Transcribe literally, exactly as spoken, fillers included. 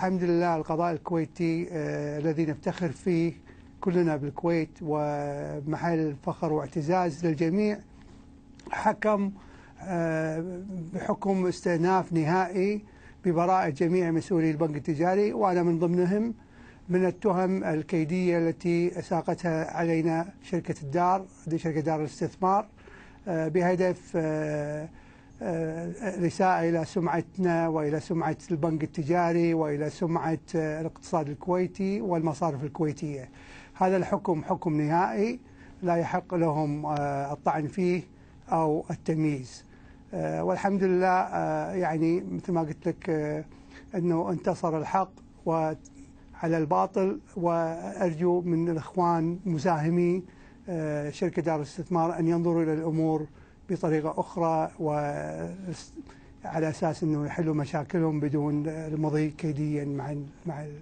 الحمد لله القضاء الكويتي آه الذي نفتخر فيه كلنا بالكويت ومحل فخر واعتزاز للجميع، حكم آه بحكم استئناف نهائي ببراءة جميع مسؤولي البنك التجاري، وأنا من ضمنهم، من التهم الكيدية التي ساقتها علينا شركة الدار شركة دار الاستثمار آه بهدف آه الإساءة إلى سمعتنا وإلى سمعة البنك التجاري وإلى سمعة الاقتصاد الكويتي والمصارف الكويتية. هذا الحكم حكم نهائي لا يحق لهم الطعن فيه أو التمييز، والحمد لله يعني مثل ما قلت لك أنه انتصر الحق على الباطل، وأرجو من الإخوان مساهمي شركة دار الاستثمار أن ينظروا إلى الأمور بطريقة أخرى، وعلى أساس أنه يحلوا مشاكلهم بدون المضي كيديا مع مع